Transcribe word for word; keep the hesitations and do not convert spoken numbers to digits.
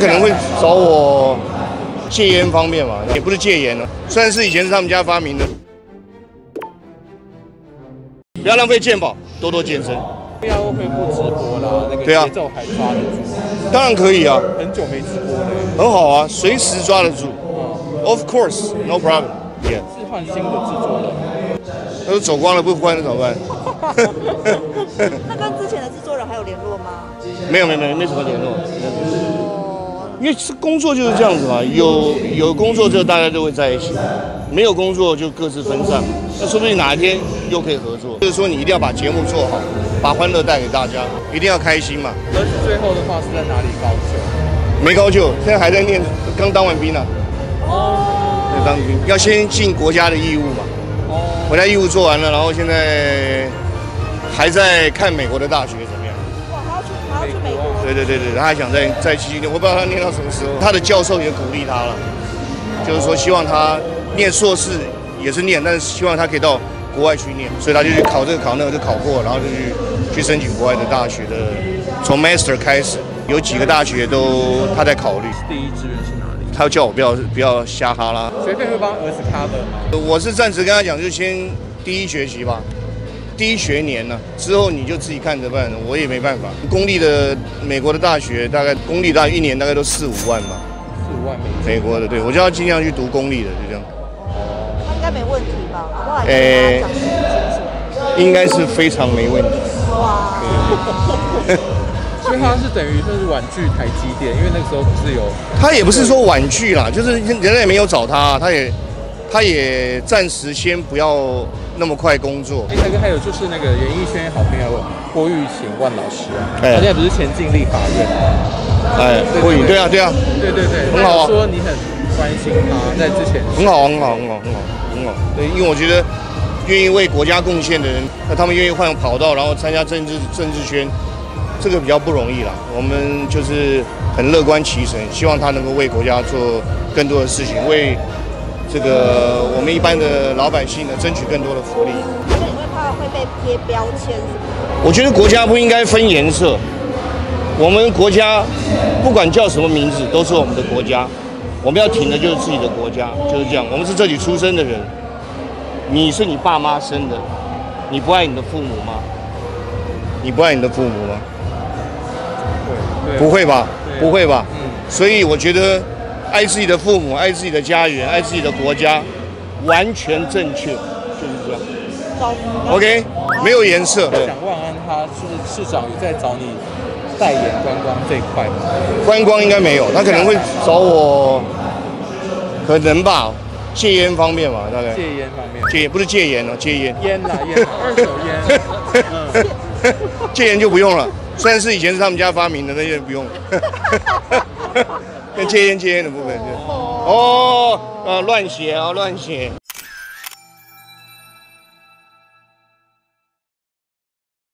可能会找我戒烟方面嘛，也不是戒烟了，虽然是以前是他们家发明的。不要浪费健保，多多健身。这样会不直播啦？那个节奏还抓得住？当然可以啊，很久没直播了。很好啊，随时抓得住。Of course, no problem. Yeah. 是换新的制作人。他都走光了，不换了怎么办？那跟之前的制作人还有联络吗？没有没有没有，没什么联络。因为是工作就是这样子嘛，有有工作就大家都会在一起，没有工作就各自分散。那说不定哪一天又可以合作。就是说你一定要把节目做好，把欢乐带给大家，一定要开心嘛。而且最后的话是在哪里高就？没高就，现在还在念，刚当完兵呢、啊。哦。在当兵要先尽国家的义务嘛。哦。国家义务做完了，然后现在还在看美国的大学。 对对对对，他还想再再继续念，我不知道他念到什么时候。他的教授也鼓励他了，就是说希望他念硕士也是念，但是希望他可以到国外去念，所以他就去考这个考那个，就考过，然后就去去申请国外的大学的，从 master 开始，有几个大学都他在考虑。第一志愿是哪里？他叫我不要不要瞎哈啦。学费会帮儿子 cover 吗？我是暂时跟他讲，就先第一学期吧。 第一学年呢、啊，之后你就自己看着办，我也没办法。公立的美国的大学，大概公立大一年大概都四五万吧，四五万美美国的，对我就要尽量去读公立的，就这样。那应该没问题吧？我来跟他讲清楚。应该是非常没问题。哇！所以他是等于就是婉拒台积电，因为那个时候不是有他也不是说婉拒啦，就是人家也没有找他，他也。 他也暂时先不要那么快工作。哎，大哥，还有就是那个演艺圈好朋友郭玉琴万老师啊，他现在不是前进立法院吗？哎，郭玉，对啊，对啊，对对对，很好啊。说你很关心他，在之前很好，很好，很好，很好，很好。对，因为我觉得愿意为国家贡献的人，那他们愿意换跑道，然后参加政治政治圈，这个比较不容易啦。我们就是很乐观其成，希望他能够为国家做更多的事情，为。 这个我们一般的老百姓呢，争取更多的福利。而且你会怕会被贴标签是不是？我觉得国家不应该分颜色，我们国家不管叫什么名字，都是我们的国家。我们要挺的就是自己的国家，就是这样。我们是这里出生的人，你是你爸妈生的，你不爱你的父母吗？你不爱你的父母吗？不会吧？不会吧？嗯。所以我觉得。 爱自己的父母，爱自己的家园，爱自己的国家，完全正确，就是这样。OK， 没有颜色。对。想万安他是市长有在找你代言观光这一块吗？观光应该没有，他可能会找我，可能吧，戒烟方面吧，大概。戒烟方面。戒不是戒烟哦，戒烟。烟啦烟，二手烟。戒烟就不用了，虽然是以前是他们家发明的，那些不用。跟戒烟戒烟的部分，哦，呃，乱写啊，乱写。